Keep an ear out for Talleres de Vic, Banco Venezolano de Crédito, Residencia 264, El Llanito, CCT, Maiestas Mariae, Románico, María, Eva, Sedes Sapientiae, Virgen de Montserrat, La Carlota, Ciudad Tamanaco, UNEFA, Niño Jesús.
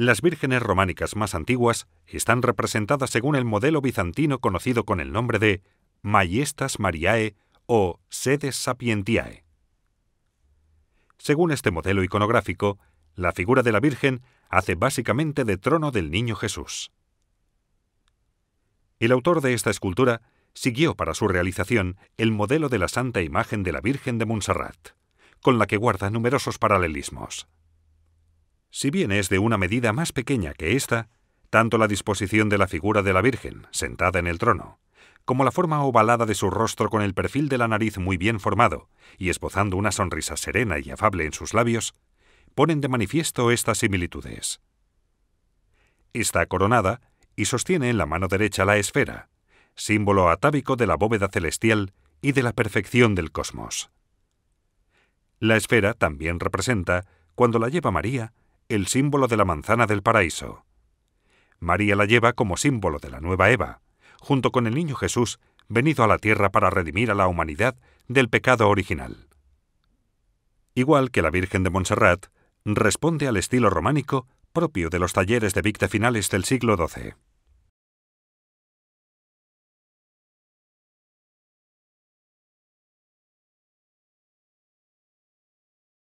Las vírgenes románicas más antiguas están representadas según el modelo bizantino conocido con el nombre de Maiestas Mariae o Sedes Sapientiae. Según este modelo iconográfico, la figura de la Virgen hace básicamente de trono del Niño Jesús. El autor de esta escultura siguió para su realización el modelo de la Santa Imagen de la Virgen de Montserrat, con la que guarda numerosos paralelismos. Si bien es de una medida más pequeña que esta, tanto la disposición de la figura de la Virgen, sentada en el trono, como la forma ovalada de su rostro con el perfil de la nariz muy bien formado y esbozando una sonrisa serena y afable en sus labios, ponen de manifiesto estas similitudes. Está coronada y sostiene en la mano derecha la esfera, símbolo atávico de la bóveda celestial y de la perfección del cosmos. La esfera también representa, cuando la lleva María, el símbolo de la manzana del paraíso. María la lleva como símbolo de la nueva Eva, junto con el Niño Jesús, venido a la tierra para redimir a la humanidad del pecado original. Igual que la Virgen de Montserrat, responde al estilo románico propio de los talleres de Vic de finales del siglo XII.